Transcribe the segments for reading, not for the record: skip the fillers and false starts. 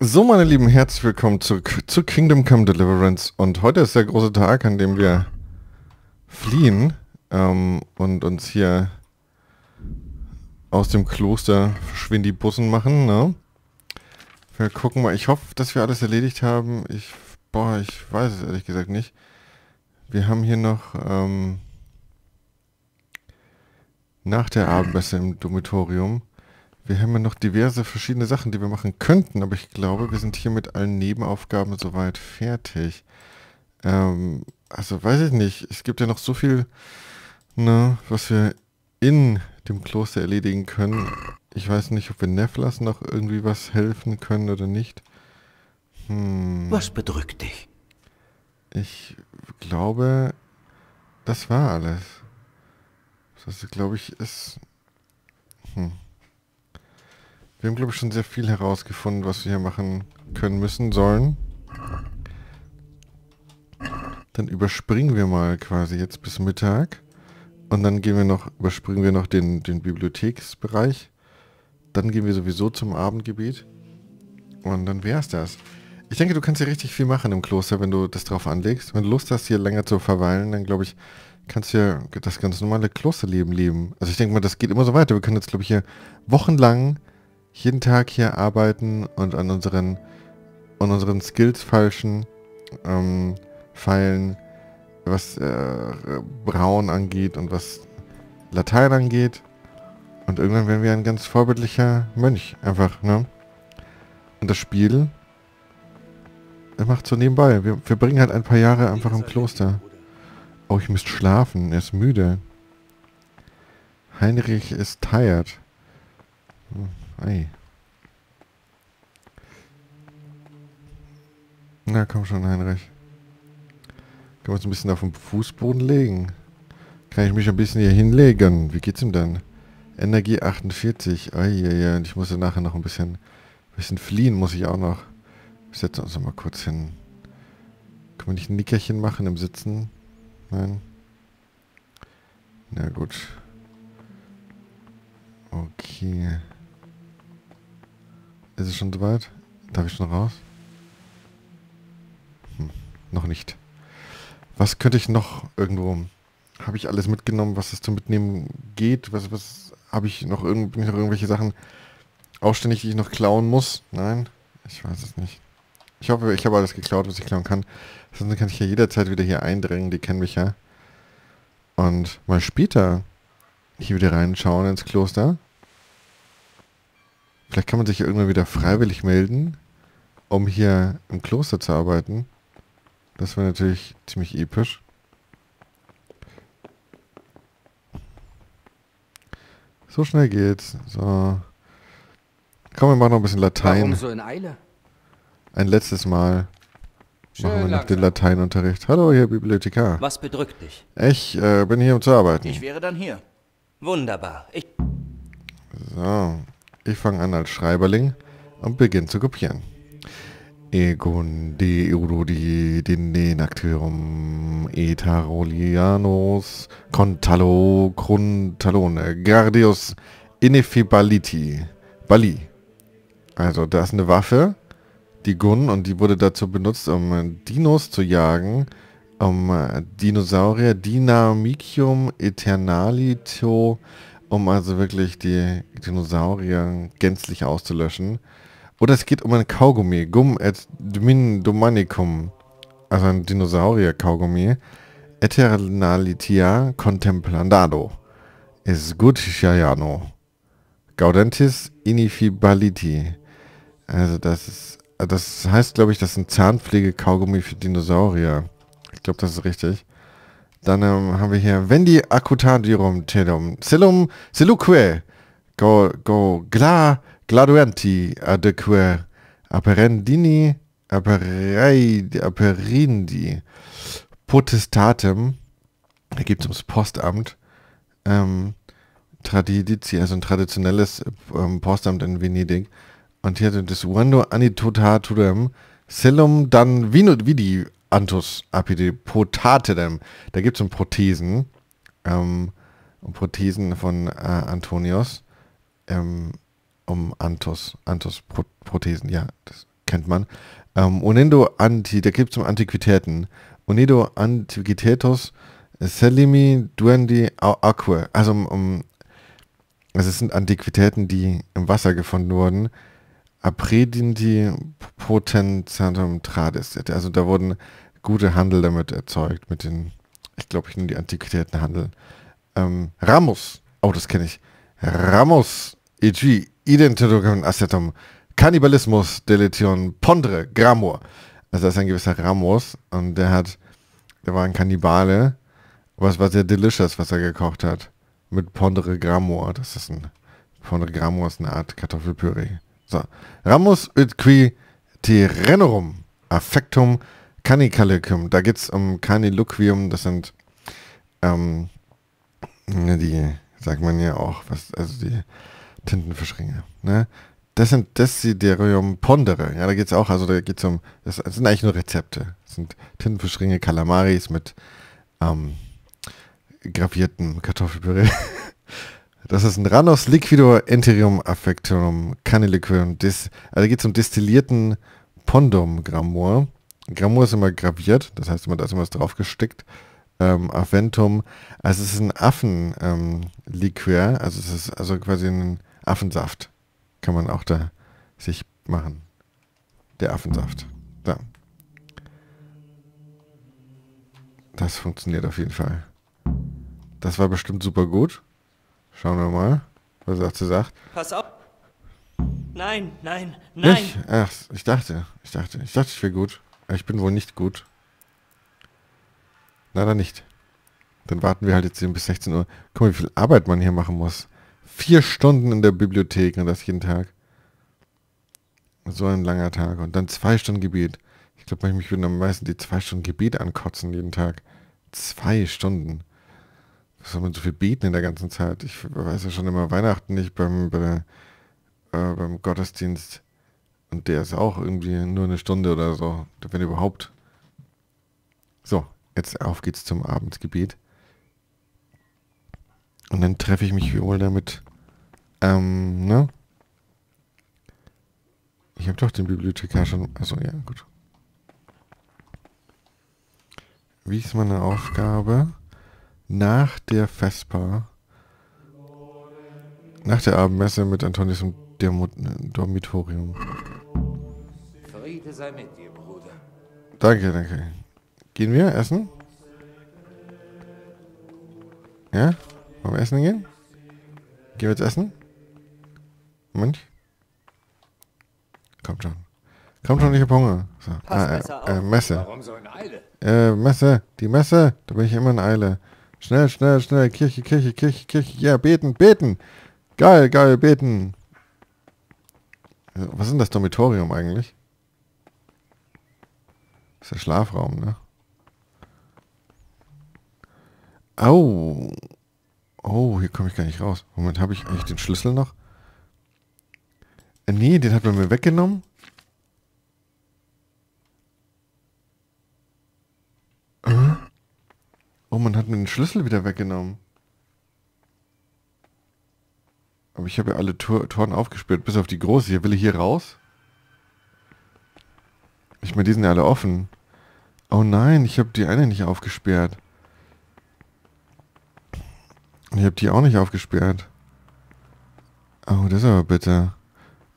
So, meine Lieben, herzlich willkommen zurück zu Kingdom Come Deliverance. Und heute ist der große Tag, an dem wir fliehen und uns hier aus dem Kloster Schwindibussen machen. Ne? Wir gucken mal. Ich hoffe, dass wir alles erledigt haben. Ich weiß es ehrlich gesagt nicht. Wir haben hier noch nach der Abendmesse im Dormitorium. Wir haben ja noch diverse verschiedene Sachen, die wir machen könnten, aber ich glaube, wir sind hier mit allen Nebenaufgaben soweit fertig. Also weiß ich nicht, es gibt ja noch so viel, ne, was wir in dem Kloster erledigen können. Ich weiß nicht, ob wir Neflas noch irgendwie was helfen können oder nicht. Was bedrückt dich? Ich glaube, das war alles. Das, glaube ich, ist... Wir haben, glaube ich, schon sehr viel herausgefunden, was wir hier machen können, müssen, sollen. Dann überspringen wir mal quasi jetzt bis Mittag. Und dann gehen wir noch, überspringen wir noch den Bibliotheksbereich. Dann gehen wir sowieso zum Abendgebet. Und dann wär's das. Ich denke, du kannst hier richtig viel machen im Kloster, wenn du das drauf anlegst. Wenn du Lust hast, hier länger zu verweilen, dann glaube ich, kannst du ja das ganz normale Klosterleben leben. Also ich denke mal, das geht immer so weiter. Wir können jetzt, glaube ich, hier wochenlang jeden Tag hier arbeiten und an unseren Skills feilen, was Brauen angeht und was Latein angeht. Und irgendwann werden wir ein ganz vorbildlicher Mönch einfach, ne? Und das Spiel, er macht so nebenbei. Wir verbringen halt ein paar Jahre einfach im Kloster. Oh, ich müsste schlafen. Er ist müde. Heinrich ist tired. Ei. Na komm schon, Heinrich. Können wir uns ein bisschen auf den Fußboden legen? Kann ich mich ein bisschen hier hinlegen? Wie geht's ihm dann? Energie 48. Ei, ei, ei. Und ich muss ja nachher noch ein bisschen fliehen, muss ich auch noch. Wir setzen uns noch mal kurz hin. Können wir nicht ein Nickerchen machen im Sitzen? Nein. Na gut. Okay. Ist es schon soweit? Darf ich schon raus? Noch nicht. Was könnte ich noch irgendwo... Habe ich alles mitgenommen, was es zum Mitnehmen geht? Was habe ich noch, irgendwelche Sachen ausständig, die ich noch klauen muss? Nein? Ich weiß es nicht. Ich hoffe, ich habe alles geklaut, was ich klauen kann. Sonst kann ich ja jederzeit wieder hier eindringen. Die kennen mich ja. Und mal später hier wieder reinschauen ins Kloster. Vielleicht kann man sich irgendwann wieder freiwillig melden, um hier im Kloster zu arbeiten. Das wäre natürlich ziemlich episch. So schnell geht's. So. Komm, wir machen noch ein bisschen Latein. Warum so in Eile? Ein letztes Mal machen wir noch den Lateinunterricht. Hallo, Herr Bibliothekar. Was bedrückt dich? Ich bin hier, um zu arbeiten. Ich wäre dann hier. Wunderbar. So. Ich fange an als Schreiberling und beginne zu kopieren. Egon de Eurodi Denactyrum Etarolianos Contalo Gruntalone Gardius Inefibaliti Bali. Also da ist eine Waffe, die Gun, und die wurde dazu benutzt, um Dinos zu jagen, um Dinosaurier Dynamicium Eternalito, um also wirklich die Dinosaurier gänzlich auszulöschen. Oder es geht um ein Kaugummi. Gum et dmin domanicum. Also ein Dinosaurier-Kaugummi. Eternalitia contemplando. Es gut, Shiano. Gaudentis inifibaliti. Also das ist... Das heißt, glaube ich, das ist ein Zahnpflege-Kaugummi für Dinosaurier. Ich glaube, das ist richtig. Dann haben wir hier Vendi Acutadirum Telum Celum Celuque Go Gladuanti Adeque Aperendini Aperindi Potestatem. Da geht es ums Postamt. Tradidici, also ein traditionelles Postamt in Venedig. Und hier hat das Wando Anitotaturum Celum Dan Vinut Vidi Antus apide potatem. Da gibt es um Prothesen. Prothesen von Antonius. Um Antus. Prothesen, ja. Das kennt man. Onendo anti, da gibt es um Antiquitäten. Onendo antiquitetos selimi duendi aqua. Also also es sind Antiquitäten, die im Wasser gefunden wurden. Apredinti potentiatum tradis. Also da wurden gute Handel damit erzeugt, mit den, ich glaube, ich nenne die Antiquitäten Handel. Ramos, oh, das kenne ich. Ramos, egi, identitocum assetum, Kannibalismus, deletion, pondre, gramor. Also das ist ein gewisser Ramos und der war ein Kannibale, aber es war sehr delicious, was er gekocht hat. Mit pondre, gramor, das ist ein, pondre, gramor ist eine Art Kartoffelpüree. So, Ramos et qui terrenorum, affectum, Cannicalicum, da geht es um Canniluquium, das sind die, sagt man ja auch, was, also die Tintenfischringe, ne? Das sind Desiderium Pondere, ja, da geht es auch, also da geht es um, das sind eigentlich nur Rezepte, das sind Tintenfischringe, Kalamaris mit graviertem Kartoffelpüree. Das ist ein Ranos Liquidor Enterium Affectum Canniluquium, also da geht es um destillierten Pondum Gramor. Gramur ist immer graviert, das heißt, da ist immer was drauf gestickt. Aventum, also es ist ein Affenliqueur, also es ist also quasi ein Affensaft. Kann man auch da sich machen. Der Affensaft. Ja. Das funktioniert auf jeden Fall. Das war bestimmt super gut. Schauen wir mal, was er dazu sagt. Pass auf! Nein, nein, nein! Nicht? Ach, ich dachte, ich wäre gut. Ich bin wohl nicht gut. Leider nicht. Dann warten wir halt jetzt eben bis 16 Uhr. Guck mal, wie viel Arbeit man hier machen muss. 4 Stunden in der Bibliothek und das jeden Tag. So ein langer Tag. Und dann 2 Stunden Gebet. Ich glaube, mich würden am meisten die 2 Stunden Gebet ankotzen jeden Tag. 2 Stunden. Was soll man so viel beten in der ganzen Zeit? Ich weiß ja schon immer Weihnachten nicht beim Gottesdienst. Und der ist auch irgendwie nur 1 Stunde oder so, wenn überhaupt. So, jetzt auf geht's zum Abendsgebet. Und dann treffe ich mich wohl damit. Ne? Ich habe doch den Bibliothekar schon. Achso, ja, gut. Wie ist meine Aufgabe? Nach der Vesper, nach der Abendmesse mit Antonius im Dormitorium. Sei mit dir, Bruder. Danke, danke. Gehen wir essen? Ja? Wollen wir essen gehen? Gehen wir jetzt essen? Moment. Kommt schon. Kommt schon, ich hab Hunger. So. Messe. Warum so in Eile? Messe. Die Messe. Da bin ich immer in Eile. Schnell, schnell, schnell. Kirche, Kirche, Kirche, Kirche. Ja, beten, beten. Geil, geil, beten. Was ist denn das Dormitorium eigentlich? Das ist der Schlafraum, ne? Au! Oh, hier komme ich gar nicht raus. Moment, habe ich eigentlich den Schlüssel noch? Nee, den hat man mir weggenommen. Oh, man hat mir den Schlüssel wieder weggenommen. Aber ich habe ja alle Toren aufgesperrt, bis auf die große. Hier will ich hier raus. Ich meine, die sind ja alle offen. Oh nein, ich habe die eine nicht aufgesperrt. Und ich habe die auch nicht aufgesperrt. Oh, das ist aber bitter.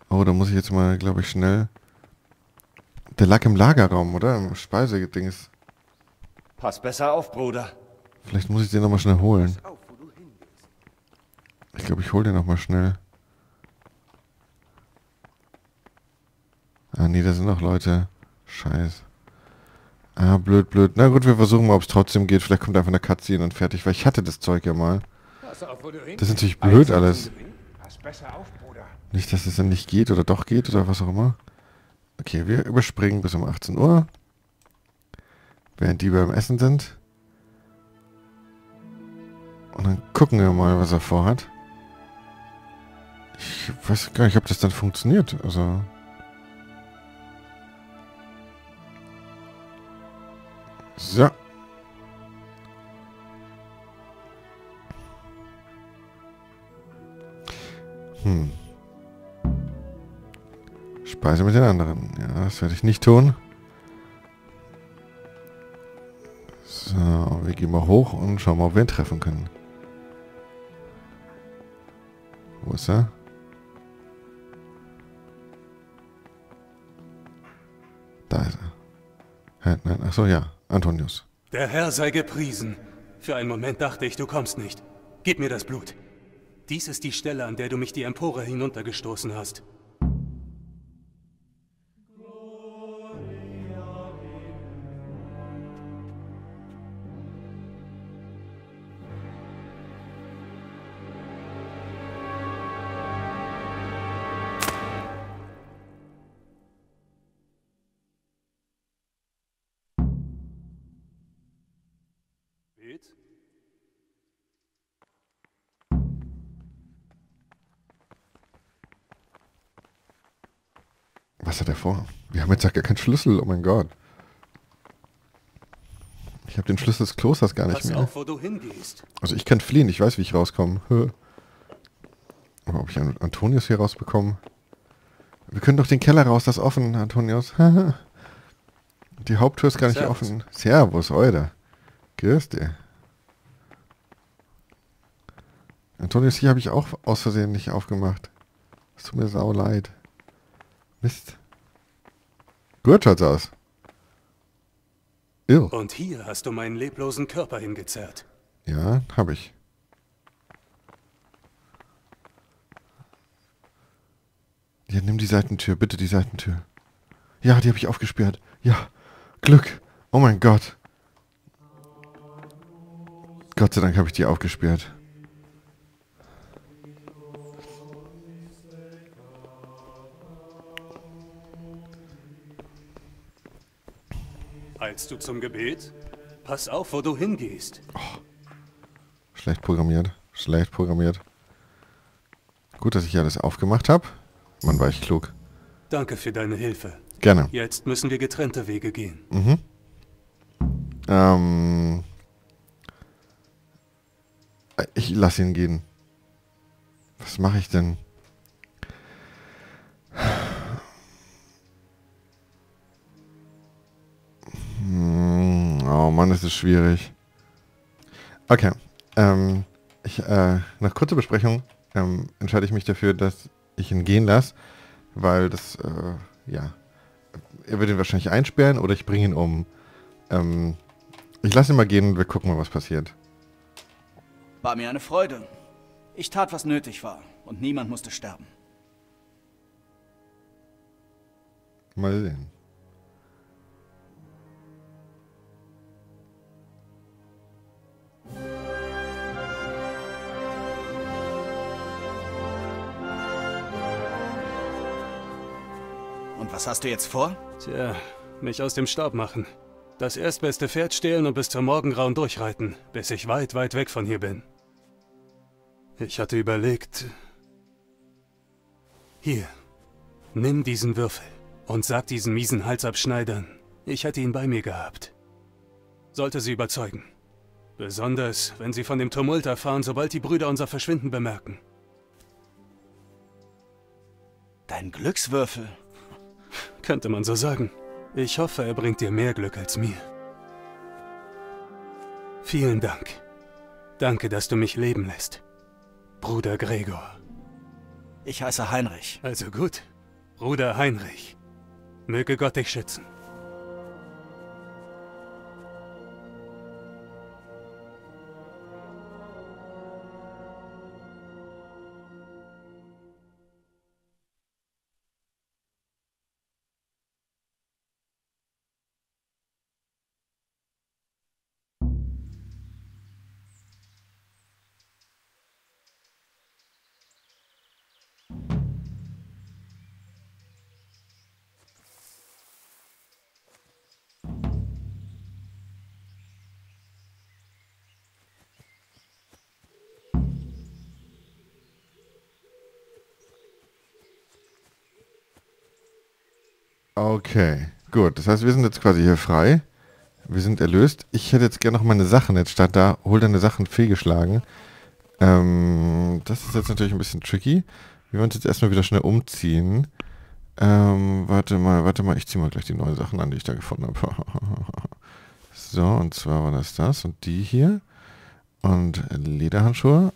Oh, da muss ich jetzt mal, glaube ich, schnell... Der lag im Lagerraum, oder? Im Speisedings. Pass besser auf, Bruder. Vielleicht muss ich den nochmal schnell holen. Ich glaube, ich hole den nochmal schnell. Ah, nee, da sind noch Leute. Scheiß. Ah, blöd, blöd. Na gut, wir versuchen mal, ob es trotzdem geht. Vielleicht kommt einfach eine Cutscene und fertig, weil ich hatte das Zeug ja mal. Das ist natürlich blöd alles. Nicht, dass es dann nicht geht oder doch geht oder was auch immer. Okay, wir überspringen bis um 18 Uhr. Während die beim Essen sind. Und dann gucken wir mal, was er vorhat. Ich weiß gar nicht, ob das dann funktioniert. Also... So. Speise mit den anderen. Ja, das werde ich nicht tun. So, wir gehen mal hoch und schauen mal, ob wir ihn treffen können. Wo ist er? Da ist er. Hä? Nein, achso, ja. Antonius. Der Herr sei gepriesen. Für einen Moment dachte ich, du kommst nicht. Gib mir das Blut. Dies ist die Stelle, an der du mich die Empore hinuntergestoßen hast. Was hat er vor? Wir haben jetzt ja gar keinen Schlüssel, oh mein Gott. Ich habe den Schlüssel des Klosters gar nicht mehr. Also ich kann fliehen, ich weiß, wie ich rauskomme. Aber ob ich Antonius hier rausbekomme? Wir können doch den Keller raus, das ist offen, Antonius. Die Haupttür ist gar nicht offen. Servus, Eude. Grüß dich. Antonius, hier habe ich auch aus Versehen nicht aufgemacht. Es tut mir sau leid. Mist. Gut schaut's aus. Ew. Und hier hast du meinen leblosen Körper hingezerrt. Ja, habe ich. Ja, nimm die Seitentür, bitte die Seitentür. Ja, die habe ich aufgesperrt. Ja, Glück. Oh mein Gott. Gott sei Dank habe ich die aufgesperrt. Eilst du zum Gebet? Pass auf, wo du hingehst. Oh. Schlecht programmiert. Schlecht programmiert. Gut, dass ich hier alles aufgemacht habe. Mann, war ich klug. Danke für deine Hilfe. Gerne. Jetzt müssen wir getrennte Wege gehen. Mhm. Ich lasse ihn gehen. Was mache ich denn? Oh Mann, das ist schwierig. Okay. Nach kurzer Besprechung entscheide ich mich dafür, dass ich ihn gehen lasse, weil das, ja, er wird ihn wahrscheinlich einsperren oder ich bringe ihn um. Ich lasse ihn mal gehen und wir gucken mal, was passiert. War mir eine Freude. Ich tat, was nötig war und niemand musste sterben. Mal sehen. Und was hast du jetzt vor? Tja, mich aus dem Staub machen. Das erstbeste Pferd stehlen und bis zum Morgengrauen durchreiten, bis ich weit, weit weg von hier bin. Ich hatte überlegt... Hier, nimm diesen Würfel und sag diesen miesen Halsabschneidern, ich hätte ihn bei mir gehabt. Sollte sie überzeugen. Besonders, wenn sie von dem Tumult erfahren, sobald die Brüder unser Verschwinden bemerken. Dein Glückswürfel? Könnte man so sagen. Ich hoffe, er bringt dir mehr Glück als mir. Vielen Dank. Danke, dass du mich leben lässt. Bruder Gregor. Ich heiße Heinrich. Also gut. Bruder Heinrich. Möge Gott dich schützen. Okay, gut. Das heißt, wir sind jetzt quasi hier frei. Wir sind erlöst. Ich hätte jetzt gerne noch meine Sachen jetzt statt da. Hol deine Sachen fehlgeschlagen. Das ist jetzt natürlich ein bisschen tricky. Wir wollen uns jetzt erstmal wieder schnell umziehen. Warte mal, ich ziehe mal gleich die neuen Sachen an, die ich da gefunden habe. So, und zwar war das und die hier. Und Lederhandschuhe.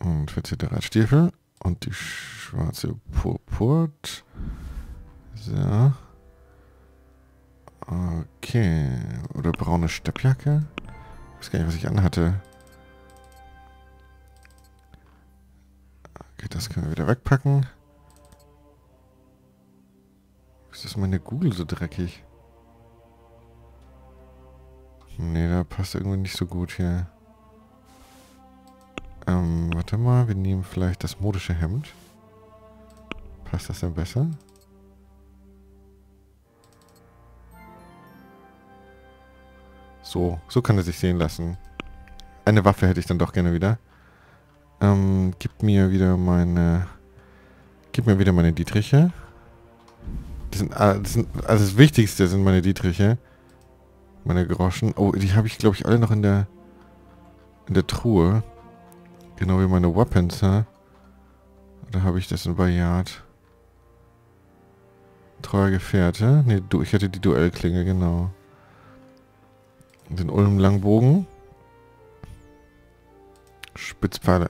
Und verzierter Radstiefel. Und die schwarze Purpurt. So. Okay. Oder braune Steppjacke. Ich weiß gar nicht, was ich anhatte. Okay, das können wir wieder wegpacken. Ist das meine Google so dreckig? Ne, da passt irgendwie nicht so gut hier. Warte mal, wir nehmen vielleicht das modische Hemd. Passt das dann besser? So kann er sich sehen lassen. Eine Waffe hätte ich dann doch gerne wieder. Gib mir wieder meine Dietriche. Also das Wichtigste sind meine Dietriche. Meine Groschen. Oh, die habe ich, glaube ich, alle noch in der Truhe. Genau wie meine Weapons, hä? Oder habe ich das in Bayard? Treuer Gefährte. Ne, ich hätte die Duellklinge, genau. Den Ulm-Langbogen. Spitzpfeile.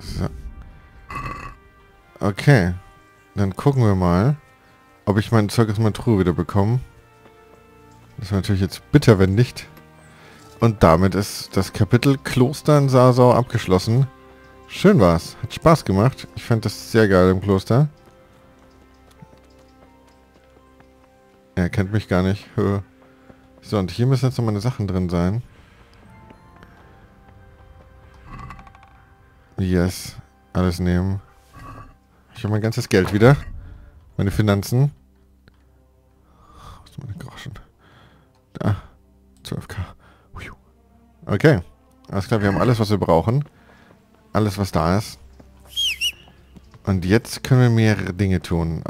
So. Okay. Dann gucken wir mal, ob ich mein Zeug aus meiner Truhe wieder bekomme. Das wäre natürlich jetzt bitter, wenn nicht. Und damit ist das Kapitel Kloster in Sasau abgeschlossen. Schön war's. Hat Spaß gemacht. Ich fand das sehr geil im Kloster. Er kennt mich gar nicht. So, und hier müssen jetzt noch meine Sachen drin sein. Yes. Alles nehmen. Ich habe mein ganzes Geld wieder. Meine Finanzen. Meine Groschen. Da. 12.000. Okay. Alles klar, wir haben alles, was wir brauchen. Alles, was da ist. Und jetzt können wir mehrere Dinge tun.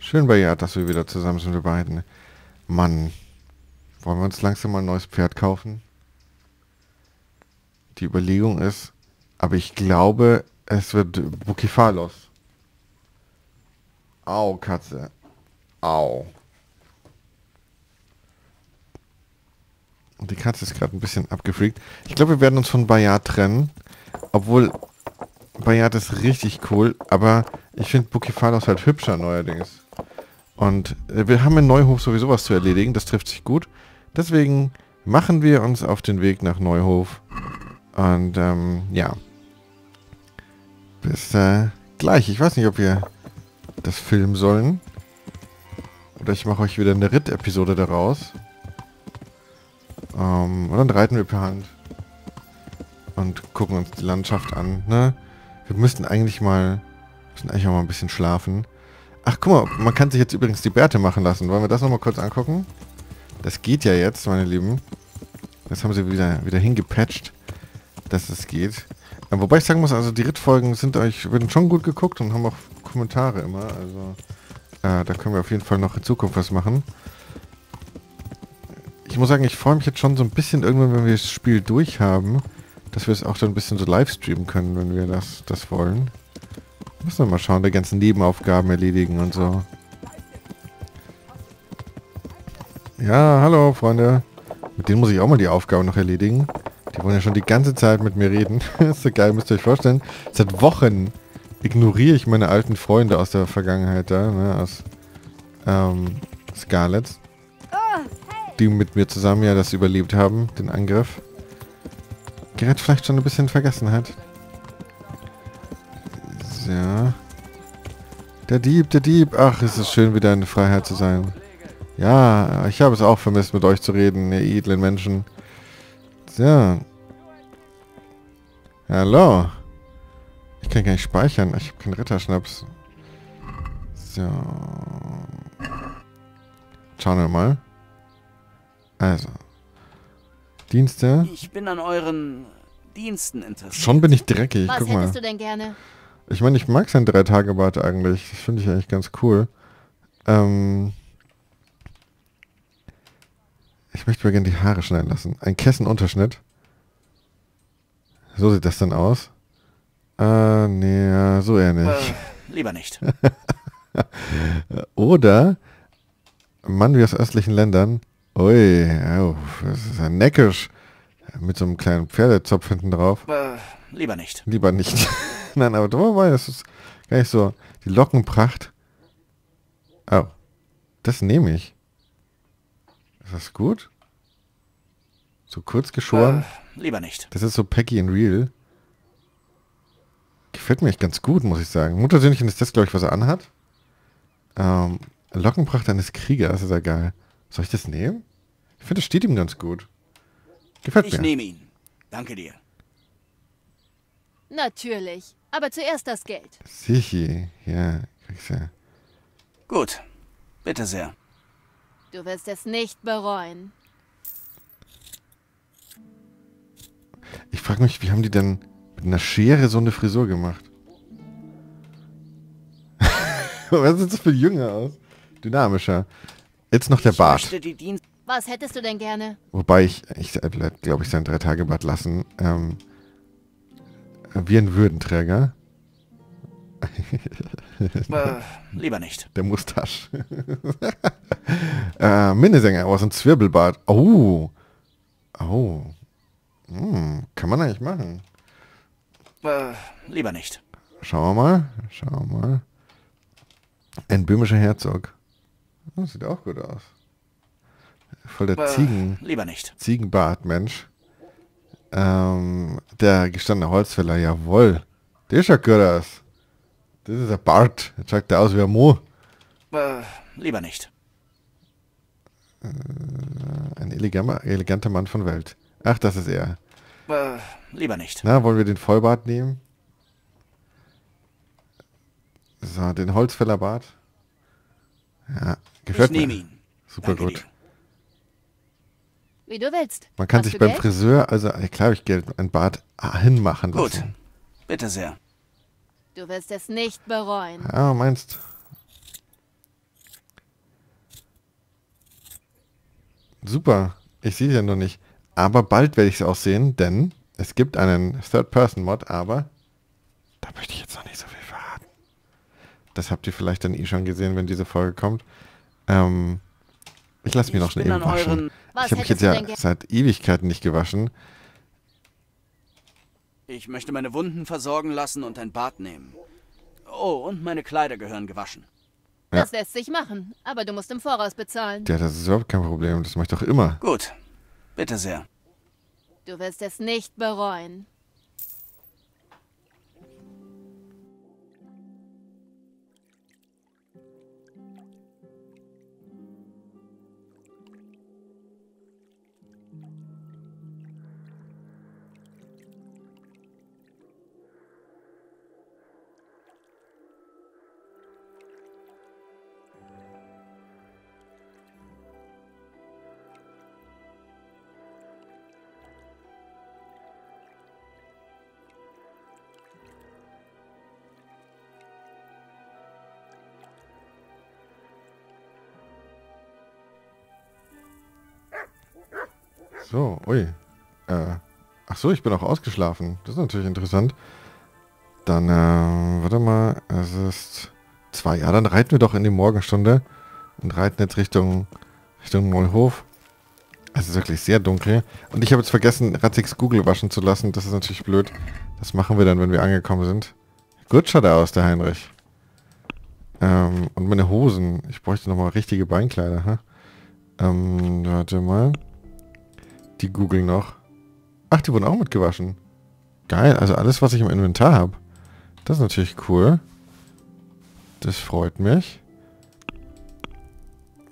Schön, Bayard, dass wir wieder zusammen sind, wir beiden. Mann. Wollen wir uns langsam mal ein neues Pferd kaufen? Die Überlegung ist, aber ich glaube, es wird Bukephalos. Au, Katze. Au. Und die Katze ist gerade ein bisschen abgefreakt. Ich glaube, wir werden uns von Bayard trennen. Obwohl, Bayard ist richtig cool. Aber ich finde Bukephalos halt hübscher neuerdings. Und wir haben in Neuhof sowieso was zu erledigen. Das trifft sich gut. Deswegen machen wir uns auf den Weg nach Neuhof. Und ja. Bis gleich. Ich weiß nicht, ob wir das filmen sollen. Oder ich mache euch wieder eine Ritt-Episode daraus. Und dann reiten wir per Hand. Und gucken uns die Landschaft an. Ne? Wir müssen eigentlich auch mal ein bisschen schlafen. Ach, guck mal, man kann sich jetzt übrigens die Bärte machen lassen. Wollen wir das nochmal kurz angucken? Das geht ja jetzt, meine Lieben. Das haben sie wieder hingepatcht, dass es geht. Wobei ich sagen muss, also die Rittfolgen werden schon gut geguckt und haben auch Kommentare immer. Also da können wir auf jeden Fall noch in Zukunft was machen. Ich muss sagen, ich freue mich jetzt schon so ein bisschen irgendwann, wenn wir das Spiel durch haben, dass wir es auch dann ein bisschen so live streamen können, wenn wir das wollen. Müssen wir mal schauen, die ganzen Nebenaufgaben erledigen und so. Ja, hallo Freunde. Mit denen muss ich auch mal die Aufgaben noch erledigen. Die wollen ja schon die ganze Zeit mit mir reden. Das ist so geil, müsst ihr euch vorstellen. Seit Wochen ignoriere ich meine alten Freunde aus der Vergangenheit da, ne, aus Scarlet. Die mit mir zusammen ja das überlebt haben, den Angriff. Gerät vielleicht schon ein bisschen in Vergessenheit. Ja. Der Dieb. Ach, ist es schön, wieder in Freiheit zu sein. Ja, ich habe es auch vermisst, mit euch zu reden, ihr edlen Menschen. So. Hallo. Ich kann gar nicht speichern. Ich habe keinen Ritterschnaps. So. Schauen wir mal. Also. Dienste. Ich bin an euren Diensten interessiert. Schon bin ich dreckig. Was hättest du denn gerne? Ich meine, ich mag sein 3-Tage-Bart eigentlich. Das finde ich eigentlich ganz cool. Ich möchte mir gerne die Haare schneiden lassen. Ein Kessenunterschnitt. So sieht das dann aus. Nee, so eher nicht. Lieber nicht. Oder Mann wie aus östlichen Ländern. Ui, oh, das ist ja neckisch. Mit so einem kleinen Pferdezopf hinten drauf. Lieber nicht. Lieber nicht. Nein, aber wobei, das ist gar nicht so. Die Lockenpracht. Oh, das nehme ich. Ist das gut? So kurz geschoren? Lieber nicht. Das ist so Peggy in Real. Gefällt mir echt ganz gut, muss ich sagen. Muttersöhnchen ist das, glaube ich, was er anhat. Lockenpracht eines Kriegers, ist ja geil. Soll ich das nehmen? Ich finde, das steht ihm ganz gut. Gefällt mir. Ich nehme ihn. Danke dir. Natürlich. Aber zuerst das Geld. Sichi. Ja, kriegst du. Gut. Bitte sehr. Du wirst es nicht bereuen. Ich frage mich, wie haben die denn mit einer Schere so eine Frisur gemacht? Was sieht das für jünger aus? Dynamischer. Jetzt noch der Bart. Was hättest du denn gerne? Wobei ich glaube ich, sein 3-Tage-Bart lassen. Wie ein Würdenträger. Lieber nicht. Der Mustache. Minnesänger aus dem Zwirbelbart. Oh. Oh. Kann man eigentlich machen. Lieber nicht. Schauen wir mal. Schauen wir mal. Ein böhmischer Herzog. Oh, sieht auch gut aus. Voll der lieber nicht. Ziegenbart, Mensch. Der gestandene Holzfäller, jawohl. Der ist ja gut aus. Das ist ein Bart. Jetzt schaut der aus wie ein Mo. Lieber nicht. Ein eleganter Mann von Welt. Ach, das ist er. Lieber nicht. Na, wollen wir den Vollbart nehmen? So, den Holzfällerbart. Ja, gefällt mir. Ich nehme ihn. Super gut. Wie du willst. Man kann sich beim Friseur, also klar habe ich Geld, ein Bart hinmachen lassen. Gut, bitte sehr. Du wirst es nicht bereuen. Ah, meinst. Super, ich sehe es ja noch nicht. Aber bald werde ich es aussehen, denn es gibt einen Third-Person-Mod, aber da möchte ich jetzt noch nicht so viel verraten. Das habt ihr vielleicht dann eh schon gesehen, wenn diese Folge kommt. Ich lasse mich noch schnell eben waschen. Ich habe mich jetzt ja seit Ewigkeiten nicht gewaschen. Ich möchte meine Wunden versorgen lassen und ein Bad nehmen. Oh, und meine Kleider gehören gewaschen. Ja. Das lässt sich machen, aber du musst im Voraus bezahlen. Ja, das ist überhaupt kein Problem. Das mache ich doch immer. Gut, bitte sehr. Du wirst es nicht bereuen. So, ui. Ach so, ich bin auch ausgeschlafen. Das ist natürlich interessant. Dann, warte mal. Es ist 2. Ja, dann reiten wir doch in die Morgenstunde. Und reiten jetzt Richtung Neuhof. Es ist wirklich sehr dunkel. Und ich habe jetzt vergessen, Ratzix Google waschen zu lassen. Das ist natürlich blöd. Das machen wir dann, wenn wir angekommen sind. Gut schaut er aus, der Heinrich. Und meine Hosen. Ich bräuchte nochmal richtige Beinkleider. Huh? Warte mal. Die Google noch. Ach, die wurden auch mitgewaschen. Geil, also alles, was ich im Inventar habe. Das ist natürlich cool. Das freut mich.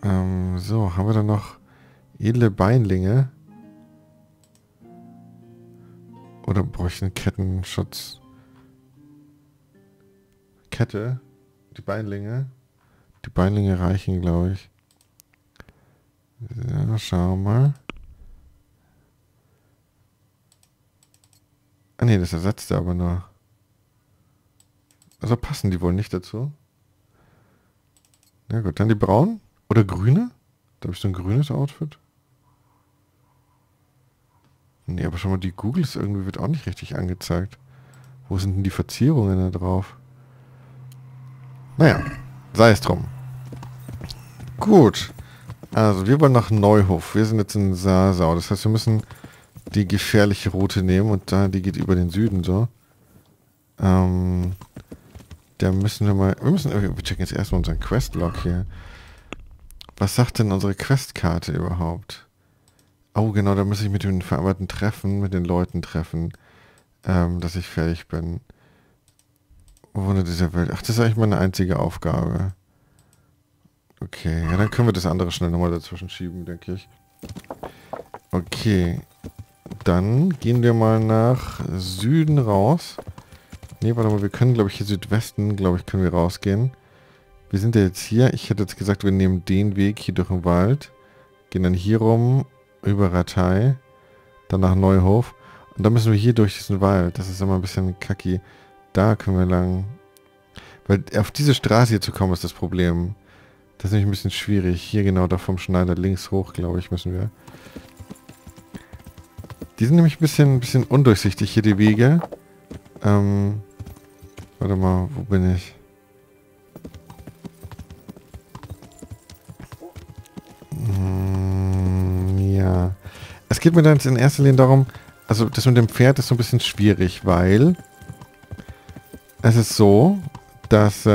So, haben wir dann noch edle Beinlinge? Oder bräuchte ich einen Kettenschutz? Kette. Die Beinlinge. Die Beinlinge reichen, glaube ich. Ja, schauen wir mal. Ah ne, das ersetzt er aber nur. Also passen die wohl nicht dazu. Na gut, dann die braunen oder grüne? Da habe ich so ein grünes Outfit. Ne, aber schon mal die Googles irgendwie wird auch nicht richtig angezeigt. Wo sind denn die Verzierungen da drauf? Naja, Sei es drum. Gut. Also wir wollen nach Neuhof. Wir sind jetzt in Sasau. Das heißt, wir müssen die gefährliche Route nehmen. Und da, die geht über den Süden so. Da müssen wir mal... Wir checken jetzt erstmal unseren Questlog hier. Was sagt denn unsere Questkarte überhaupt? Oh genau, da muss ich mit den Verarbeitern treffen, mit den Leuten treffen, dass ich fertig bin. Wunder dieser Welt. Ach, das ist eigentlich meine einzige Aufgabe. Okay, ja, dann können wir das andere schnell nochmal dazwischen schieben, denke ich. Okay, dann gehen wir mal nach Süden raus. Ne, warte mal, wir können, glaube ich, hier Südwesten, glaube ich, können wir rausgehen. Wir sind ja jetzt hier. Ich hätte jetzt gesagt, wir nehmen den Weg hier durch den Wald, gehen dann hier rum, über Ratei, dann nach Neuhof. Und dann müssen wir hier durch diesen Wald. Das ist immer ein bisschen kacki. Da können wir lang. Weil auf diese Straße hier zu kommen, ist das Problem. Das ist nämlich ein bisschen schwierig. Hier genau, da vom Schneider links hoch, glaube ich, müssen wir. Die sind nämlich ein bisschen undurchsichtig hier, die Wege. Warte mal, wo bin ich? Ja. Es geht mir dann in erster Linie darum, also das mit dem Pferd ist so ein bisschen schwierig, weil es ist so, dass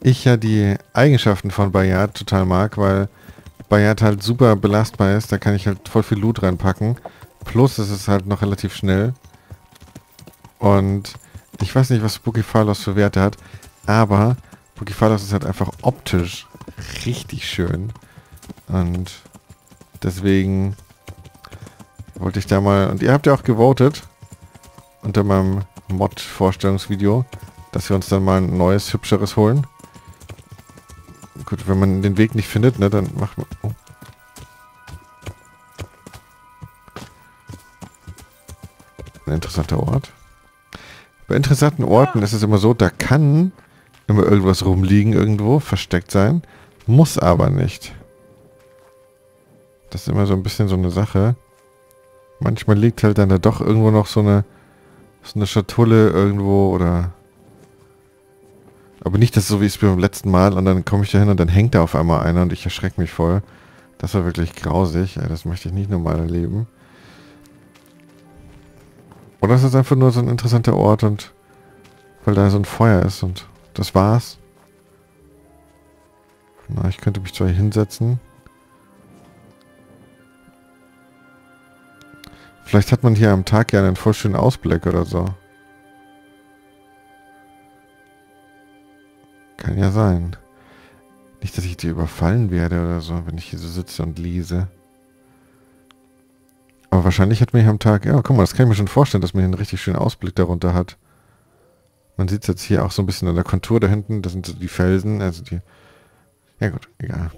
ich ja die Eigenschaften von Bayard total mag, weil Bayard halt super belastbar ist, da kann ich halt voll viel Loot reinpacken. Plus es ist halt noch relativ schnell. Und ich weiß nicht, was Bukephalos für Werte hat, aber Bukephalos ist halt einfach optisch richtig schön. Und deswegen wollte ich da mal... Und ihr habt ja auch gewotet unter meinem Mod-Vorstellungsvideo, dass wir uns dann mal ein neues, hübscheres holen. Gut, wenn man den Weg nicht findet, ne, dann macht man... Oh. Ein interessanter Ort. Bei interessanten Orten ist es immer so, da kann immer irgendwas rumliegen irgendwo, versteckt sein, muss aber nicht. Das ist immer so ein bisschen so eine Sache. Manchmal liegt halt dann da doch irgendwo noch so eine Schatulle irgendwo oder... Aber nicht das so wie es beim letzten Mal und dann komme ich da hin und dann hängt da auf einmal einer und ich erschrecke mich voll. Das war wirklich grausig, das möchte ich nicht normal erleben. Oder es ist einfach nur so ein interessanter Ort und weil da so ein Feuer ist und das war's. Na, ich könnte mich zwar hier hinsetzen. Vielleicht hat man hier am Tag ja einen voll schönen Ausblick oder so. Kann ja sein. Nicht, dass ich dir überfallen werde oder so, wenn ich hier so sitze und lese. Aber wahrscheinlich hat man hier am Tag... Ja, guck mal, das kann ich mir schon vorstellen, dass man hier einen richtig schönen Ausblick darunter hat. Man sieht es jetzt hier auch so ein bisschen an der Kontur da hinten. Das sind so die Felsen, also die... Ja gut, egal.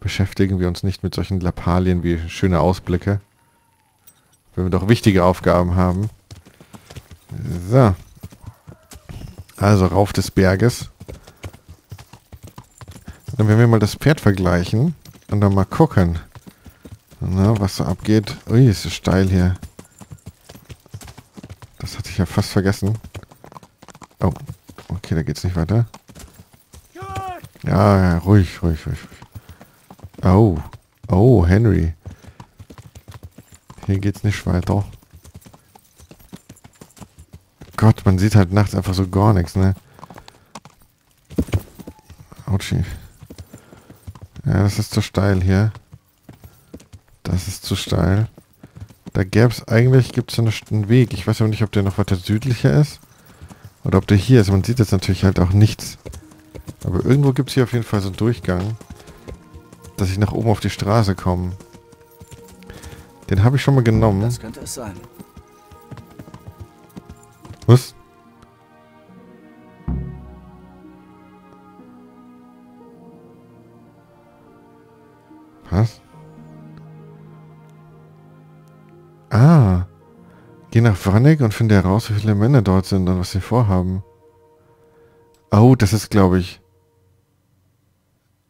Beschäftigen wir uns nicht mit solchen Lappalien wie schöne Ausblicke. Wenn wir doch wichtige Aufgaben haben. So. Also rauf des Berges. Dann werden wir mal das Pferd vergleichen und dann mal gucken, na, was so abgeht. Ui, ist so steil hier. Das hatte ich ja fast vergessen. Oh, okay, da geht's nicht weiter. Ja, ruhig, ruhig, ruhig. Oh, oh, Henry. Hier geht's nicht weiter. Gott, man sieht halt nachts einfach so gar nichts, ne? Autschi. Ja, das ist zu steil hier. Das ist zu steil. Da gäbe es eigentlich, gibt es ja einen Weg. Ich weiß aber nicht, ob der noch weiter südlicher ist. Oder ob der hier ist. Man sieht jetzt natürlich halt auch nichts. Aber irgendwo gibt es hier auf jeden Fall so einen Durchgang, dass ich nach oben auf die Straße komme. Den habe ich schon mal genommen. Das könnte es sein. Was? Was? Ah. Geh nach Vranik und finde heraus, wie viele Männer dort sind und was sie vorhaben. Oh, das ist, glaube ich,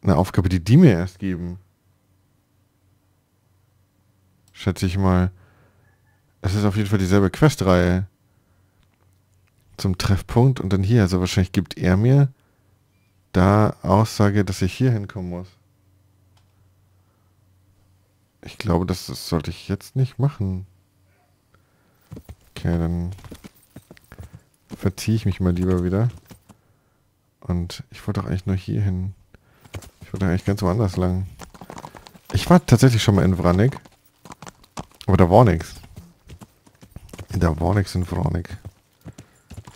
eine Aufgabe, die mir erst geben. Schätze ich mal. Es ist auf jeden Fall dieselbe Questreihe. Zum Treffpunkt und dann hier. Also wahrscheinlich gibt er mir da Aussage, dass ich hier hinkommen muss. Ich glaube, das sollte ich jetzt nicht machen. Okay, dann verziehe ich mich mal lieber wieder. Und ich wollte doch eigentlich nur hier hin. Ich wollte eigentlich ganz woanders lang. Ich war tatsächlich schon mal in Vranik. Aber da war nichts. Da war nichts in Vranik.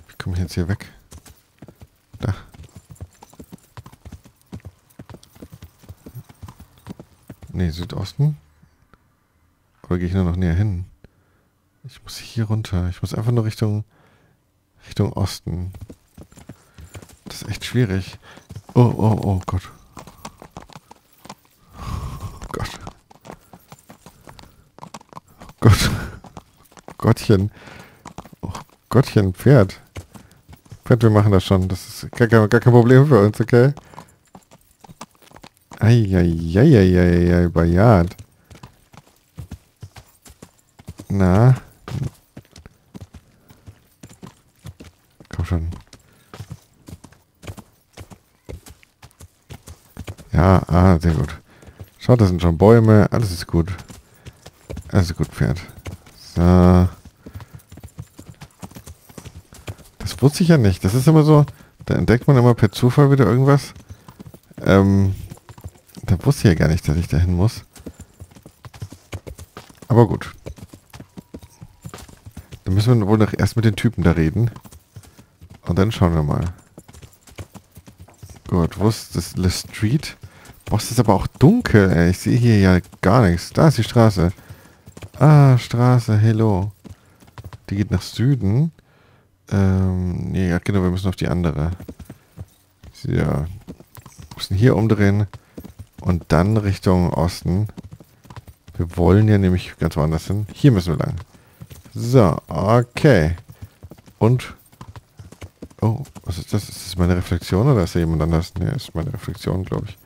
Wie komme ich jetzt hier weg? Da. Ne, Südosten. Oder gehe ich nur noch näher hin? Ich muss hier runter. Ich muss einfach nur Richtung Osten. Das ist echt schwierig. Oh, oh, oh Gott. Oh Gott. Oh Gott. Gottchen. Oh Gottchen, Pferd. Pferd, wir machen das schon. Das ist gar kein Problem für uns, okay? Eieieiei, Bayard. Na? Komm schon. Ja, sehr gut. Schaut, das sind schon Bäume. Alles ist gut. Alles ist gut, Pferd. So. Das wusste ich ja nicht. Das ist immer so, da entdeckt man immer per Zufall wieder irgendwas. Da wusste ich ja gar nicht, dass ich da hin muss. Aber gut. Dann müssen wir wohl noch erst mit den Typen da reden. Und dann schauen wir mal. Gut, wo ist das? Le Street? Boah, es ist aber auch dunkel, ey. Ich sehe hier ja gar nichts. Da ist die Straße. Ah, Straße, hello. Die geht nach Süden. Ja, genau, wir müssen auf die andere. So, ja. Wir müssen hier umdrehen. Und dann Richtung Osten. Wir wollen ja nämlich ganz woanders hin. Hier müssen wir lang. So, okay. Und... Oh, was ist das? Ist das meine Reflexion oder ist da jemand anders? Ne, ist meine Reflexion, glaube ich.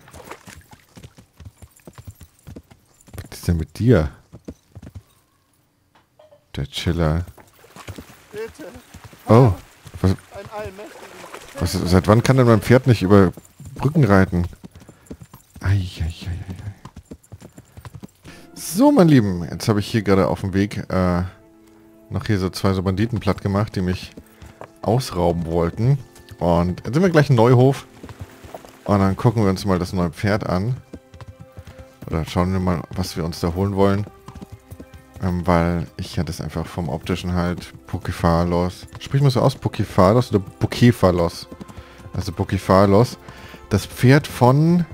Was ist denn mit dir? Der Chiller. Bitte. Oh. Was ist, seit wann kann denn mein Pferd nicht über Brücken reiten? Eieieiei. So, mein Lieben. Jetzt habe ich hier gerade auf dem Weg noch hier so zwei Banditen platt gemacht, die mich ausrauben wollten. Und jetzt sind wir gleich in Neuhof. Und dann gucken wir uns mal das neue Pferd an. Oder schauen wir mal, was wir uns da holen wollen. Weil ich ja das einfach vom Optischen halt Bukephalos. Sprich mal so aus, Bukephalos oder Bukephalos. Also Bukephalos. Das Pferd von...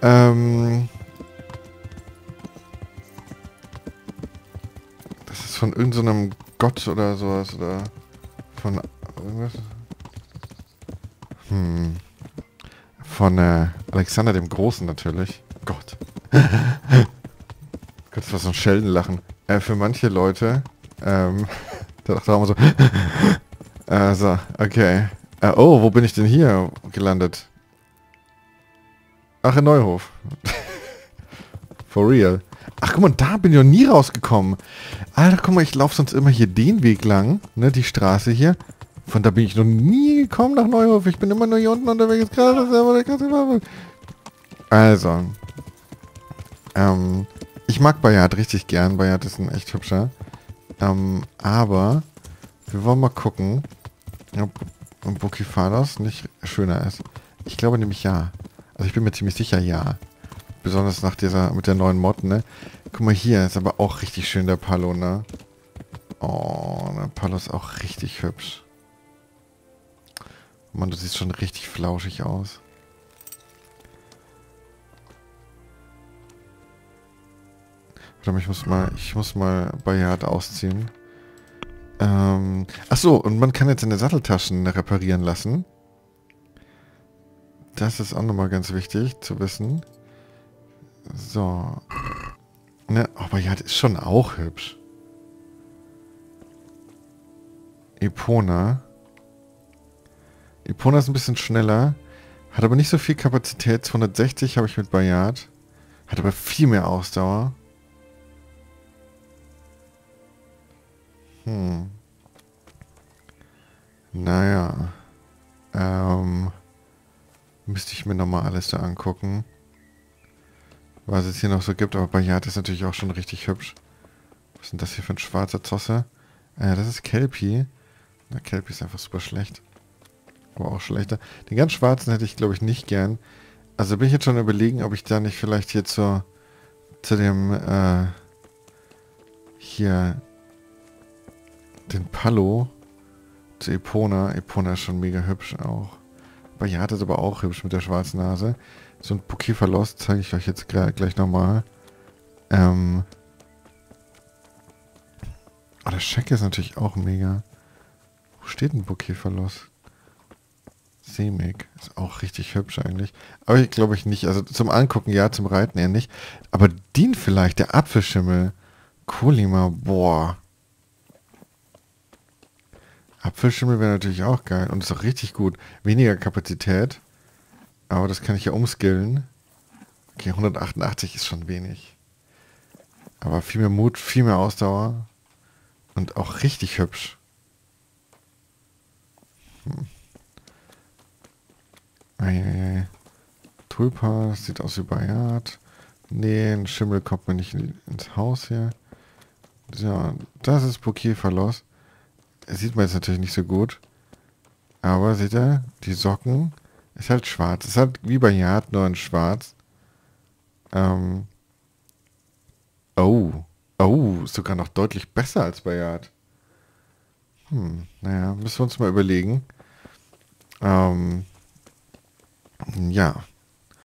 das ist von irgendeinem Gott oder sowas oder... Von irgendwas? Von Alexander dem Großen natürlich. Gott. Kannst du was so ein Scheldenlachen. Für manche Leute, da dachte ich immer so. So, okay. Oh, wo bin ich denn hier gelandet? Ach, in Neuhof. For real. Ach, guck mal, da bin ich noch nie rausgekommen. Alter, guck mal, ich laufe sonst immer hier den Weg lang, ne, die Straße hier. Von da bin ich noch nie gekommen nach Neuhof. Ich bin immer nur hier unten unterwegs. Also. Ich mag Bayard richtig gern. Bayard ist ein echt hübscher. Aber wir wollen mal gucken, ob Bukephalos nicht schöner ist. Ich glaube nämlich ja. Also ich bin mir ziemlich sicher, ja. Besonders nach dieser, mit der neuen Mod, ne? Guck mal hier, ist aber auch richtig schön der Palo, ne? Oh, der Palo ist auch richtig hübsch. Mann, du siehst schon richtig flauschig aus. Warte mal, ich muss mal Bayard ausziehen. Ach so, und man kann jetzt seine Satteltaschen reparieren lassen. Das ist auch nochmal ganz wichtig zu wissen. So. Ne, aber ja, das ist schon auch hübsch. Epona. Epona ist ein bisschen schneller. Hat aber nicht so viel Kapazität. 260 habe ich mit Bayard. Hat aber viel mehr Ausdauer. Naja. Müsste ich mir nochmal alles da angucken, was es hier noch so gibt. Aber Bayard ist natürlich auch schon richtig hübsch. Was ist denn das hier für ein schwarzer Zosse? Das ist Kelpie. Na, Kelpie ist einfach super schlecht. Aber auch schlechter. Den ganz schwarzen hätte ich, glaube ich, nicht gern. Also bin ich jetzt schon überlegen, ob ich da nicht vielleicht hier zu den Palo zu Epona. Epona ist schon mega hübsch auch. Bayard ist aber auch hübsch mit der schwarzen Nase. So ein Bukephalos zeige ich euch jetzt gleich nochmal. Oh, der Scheck ist natürlich auch mega. Wo steht ein Bukephalos? Semig. Ist auch richtig hübsch eigentlich. Aber ich glaube ich nicht. Also zum Angucken ja, zum Reiten eher nicht. Aber den vielleicht, der Apfelschimmel. Kolima, boah. Apfelschimmel wäre natürlich auch geil. Und ist auch richtig gut. Weniger Kapazität. Aber das kann ich ja umskillen. Okay, 188 ist schon wenig. Aber viel mehr Mut, viel mehr Ausdauer. Und auch richtig hübsch. Eieiei. Tulpa, das sieht aus wie Bayard. Nee, ein Schimmel kommt mir nicht ins Haus hier. So, das ist Bukephalos. Das sieht man jetzt natürlich nicht so gut. Aber seht ihr, die Socken ist halt schwarz. Ist halt wie Bayard, nur in schwarz. Oh. Oh, ist sogar noch deutlich besser als Bayard. Naja, müssen wir uns mal überlegen. Ja.